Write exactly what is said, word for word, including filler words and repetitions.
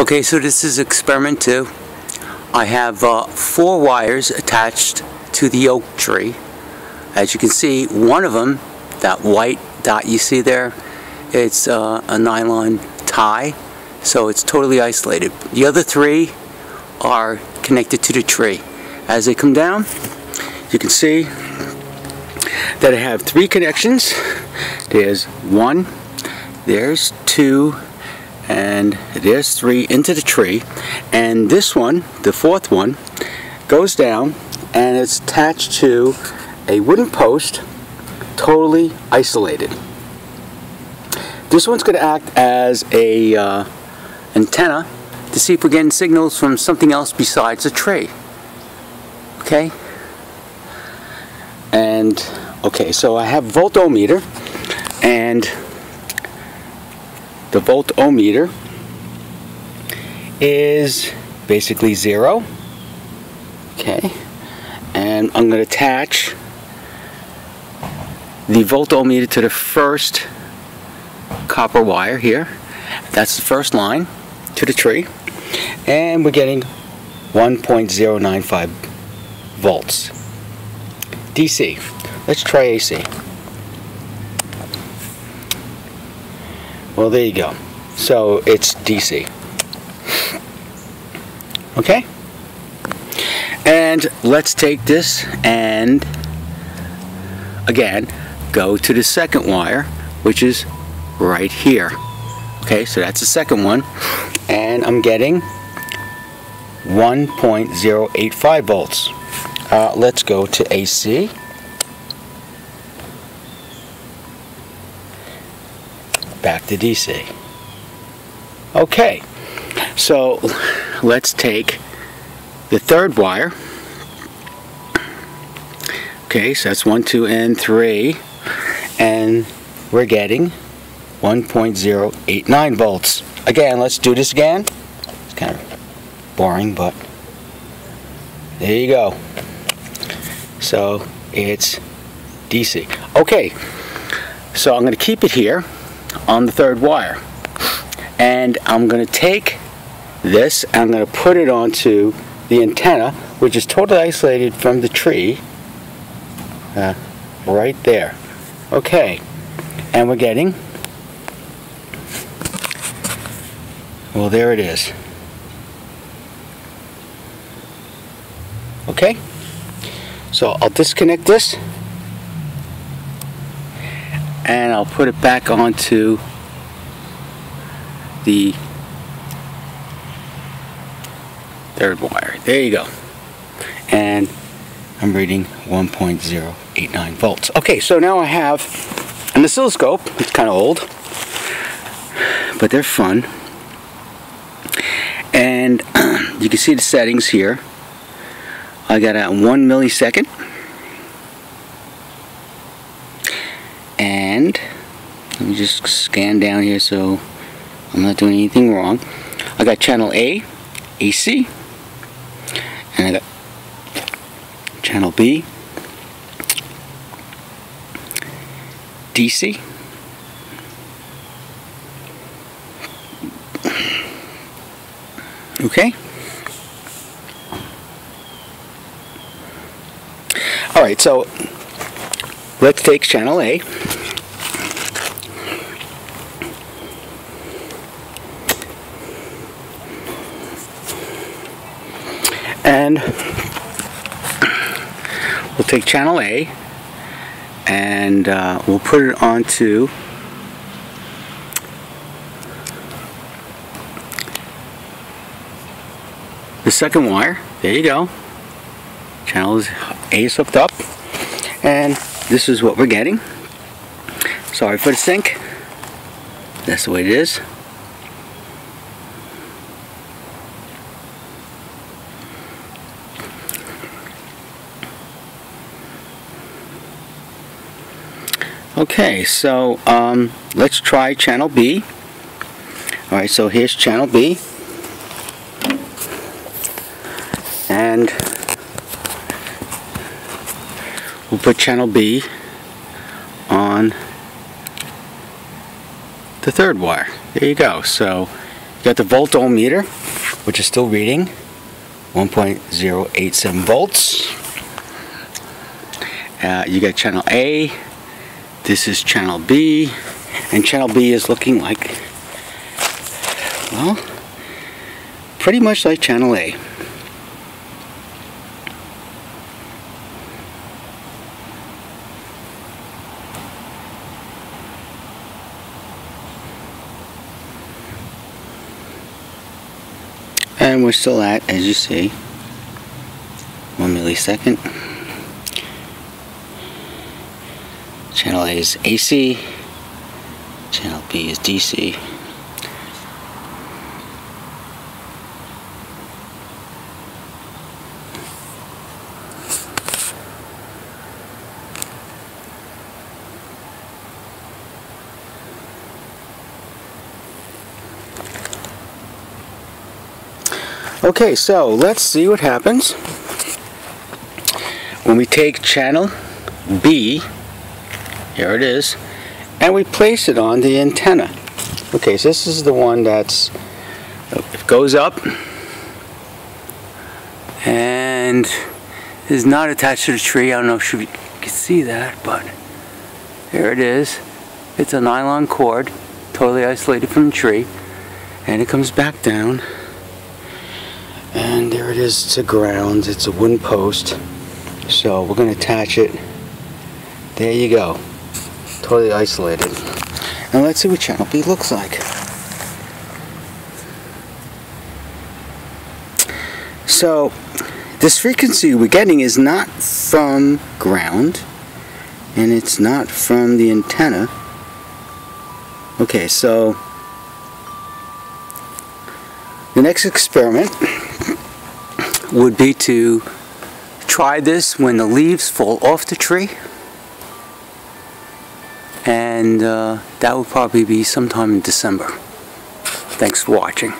Okay, so this is experiment two. I have uh, four wires attached to the oak tree. As you can see, one of them, that white dot you see there, it's uh, a nylon tie, so it's totally isolated. The other three are connected to the tree. As they come down, you can see that I have three connections. There's one, there's two, and there's three into the tree, and this one, the fourth one, goes down and it's attached to a wooden post, totally isolated. This one's going to act as a uh, antenna to see if we're getting signals from something else besides a tree. Okay, and okay, so I have voltometer, and the voltometer is basically zero. Okay, and I'm going to attach the voltometer to the first copper wire here. That's the first line to the tree, and we're getting one point zero nine five volts D C. Let's try A C. Well, there you go. So it's D C. Okay? And let's take this and again go to the second wire, which is right here. Okay, so that's the second one, and I'm getting one point zero eight five volts. Uh, let's go to A C. Back to D C. Okay, so let's take the third wire. Okay, so that's one, two, and three, and we're getting one point zero eight nine volts. Again, let's do this again. It's kind of boring, but there you go. So it's D C. Okay, so I'm going to keep it here on the third wire, and I'm going to take this and I'm going to put it onto the antenna, which is totally isolated from the tree, uh, right there. Okay, and we're getting, well, there it is. Okay, so I'll disconnect this and I'll put it back onto the third wire. There you go. And I'm reading one point zero eight nine volts. Okay, so now I have an oscilloscope. It's kind of old, but they're fun. And you can see the settings here. I got at one millisecond. And let me just scan down here so I'm not doing anything wrong. I got channel A, A C, and I got channel B, D C, okay. All right, so let's take channel A. And we'll take channel A and uh, we'll put it onto the second wire. There you go. Channel A is hooked up, and this is what we're getting. Sorry for the sink. That's the way it is. Okay, so um, let's try channel B. All right, so here's channel B, and we'll put channel B on the third wire. There you go. So You got the volt ohm meter, which is still reading one point zero eight seven volts. Uh, you got channel A, this is channel B, and channel B is looking like, well, pretty much like channel A. And we're still at, as you see, one millisecond. Channel A is A C, channel B is D C. Okay, so let's see what happens when we take channel B, here it is, and we place it on the antenna. Okay, so this is the one that's, it goes up and is not attached to the tree. I don't know if you can see that, but here it is. It's a nylon cord, totally isolated from the tree, and it comes back down. And there it is, it's a ground, it's a wooden post. So we're going to attach it. There you go. Totally isolated. And let's see what channel B looks like. So this frequency we're getting is not from ground, and it's not from the antenna. Okay, so the next experiment would be to try this when the leaves fall off the tree, and uh, that will probably be sometime in December. Thanks for watching.